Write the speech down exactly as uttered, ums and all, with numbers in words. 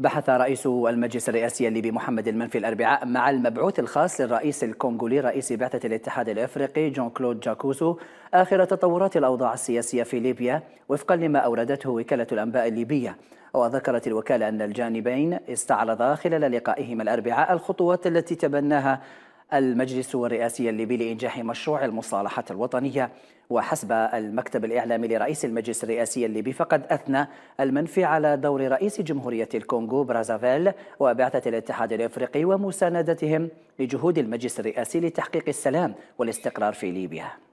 بحث رئيس المجلس الرئاسي الليبي محمد المنفي الأربعاء مع المبعوث الخاص للرئيس الكونغولي رئيس بعثة الاتحاد الأفريقي جون كلود جاكوسو آخر تطورات الأوضاع السياسية في ليبيا وفقا لما أوردته وكالة الأنباء الليبية. وذكرت الوكالة أن الجانبين استعرضا خلال لقائهما الأربعاء الخطوات التي تبناها المجلس الرئاسي الليبي لإنجاح مشروع المصالحة الوطنية. وحسب المكتب الإعلامي لرئيس المجلس الرئاسي الليبي فقد أثنى المنفي على دور رئيس جمهورية الكونغو برازافيل وبعثة الاتحاد الأفريقي ومساندتهم لجهود المجلس الرئاسي لتحقيق السلام والاستقرار في ليبيا.